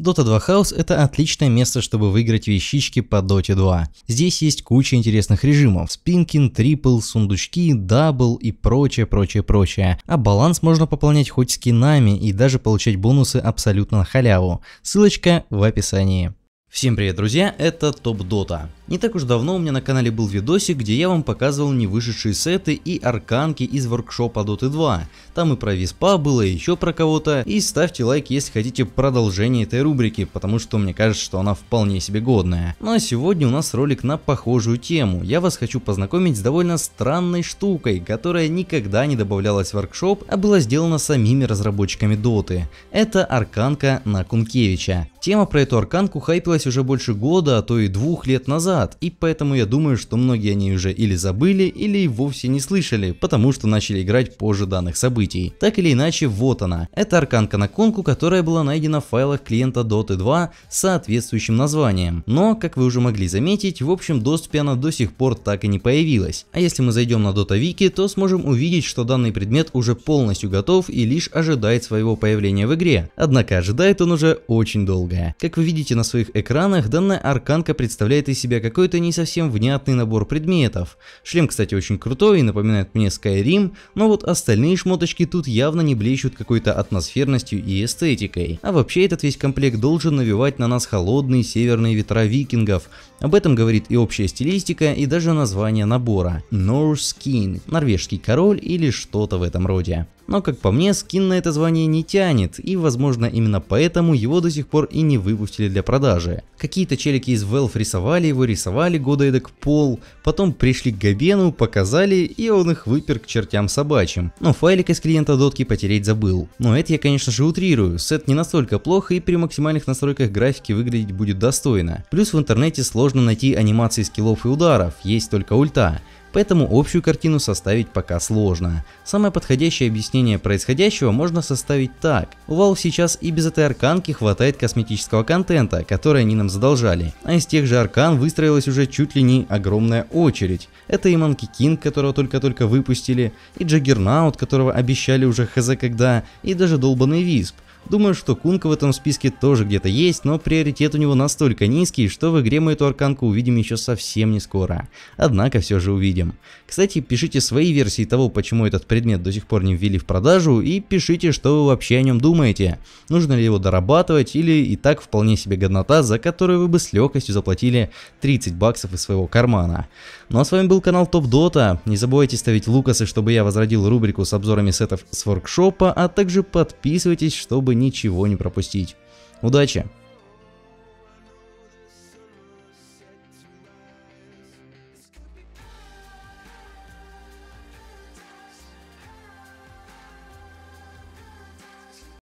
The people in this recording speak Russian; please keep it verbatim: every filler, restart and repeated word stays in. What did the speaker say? дота два хаус это отличное место, чтобы выиграть вещички по доте два. Здесь есть куча интересных режимов: спинкин, трипл, сундучки, дабл и прочее, прочее, прочее. А баланс можно пополнять хоть скинами и даже получать бонусы абсолютно на халяву. Ссылочка в описании. Всем привет, друзья, это ТОП ДОТА. Не так уж давно у меня на канале был видосик, где я вам показывал невышедшие сеты и арканки из воркшопа доты два. Там и про Виспа было, и еще про кого-то. И ставьте лайк, если хотите продолжение этой рубрики, потому что мне кажется, что она вполне себе годная. Ну а сегодня у нас ролик на похожую тему. Я вас хочу познакомить с довольно странной штукой, которая никогда не добавлялась в воркшоп, а была сделана самими разработчиками доты. Это арканка на Кункевича. Тема про эту арканку хайпилась уже больше года, а то и двух лет назад, и поэтому я думаю, что многие они уже или забыли, или и вовсе не слышали, потому что начали играть позже данных событий. Так или иначе, вот она. Это арканка на Кунку, которая была найдена в файлах клиента доты два с соответствующим названием. Но, как вы уже могли заметить, в общем доступе она до сих пор так и не появилась. А если мы зайдем на Dota Вики, то сможем увидеть, что данный предмет уже полностью готов и лишь ожидает своего появления в игре. Однако ожидает он уже очень долго. Как вы видите на своих экранах, данная арканка представляет из себя какой-то не совсем внятный набор предметов. Шлем, кстати, очень крутой и напоминает мне Skyrim, но вот остальные шмоточки тут явно не блещут какой-то атмосферностью и эстетикой. А вообще этот весь комплект должен навевать на нас холодные северные ветра викингов. Об этом говорит и общая стилистика, и даже название набора – Norse Skin, норвежский король или что-то в этом роде. Но, как по мне, скин на это звание не тянет, и возможно именно поэтому его до сих пор и не выпустили для продажи. Какие-то челики из Valve рисовали его, рисовали года эдак пол, потом пришли к Габену, показали, и он их выпер к чертям собачьим. Но файлик из клиента дотки потереть забыл. Но это я, конечно же, утрирую, сет не настолько плохо и при максимальных настройках графики выглядеть будет достойно. Плюс в интернете сложно найти анимации скиллов и ударов, есть только ульта. Поэтому общую картину составить пока сложно. Самое подходящее объяснение происходящего можно составить так. У Valve сейчас и без этой арканки хватает косметического контента, который они нам задолжали. А из тех же аркан выстроилась уже чуть ли не огромная очередь. Это и Monkey, которого только-только выпустили, и Джаггернаут, которого обещали уже хз когда, и даже долбанный Висп. Думаю, что Кунка в этом списке тоже где-то есть, но приоритет у него настолько низкий, что в игре мы эту арканку увидим еще совсем не скоро. Однако все же увидим. Кстати, пишите свои версии того, почему этот предмет до сих пор не ввели в продажу, и пишите, что вы вообще о нем думаете. Нужно ли его дорабатывать, или и так вполне себе годнота, за которую вы бы с легкостью заплатили тридцать баксов из своего кармана. Ну а с вами был канал ТОП ДОТА. Не забывайте ставить лукасы, чтобы я возродил рубрику с обзорами сетов с воркшопа, а также подписывайтесь, чтобы ничего не пропустить. Удачи!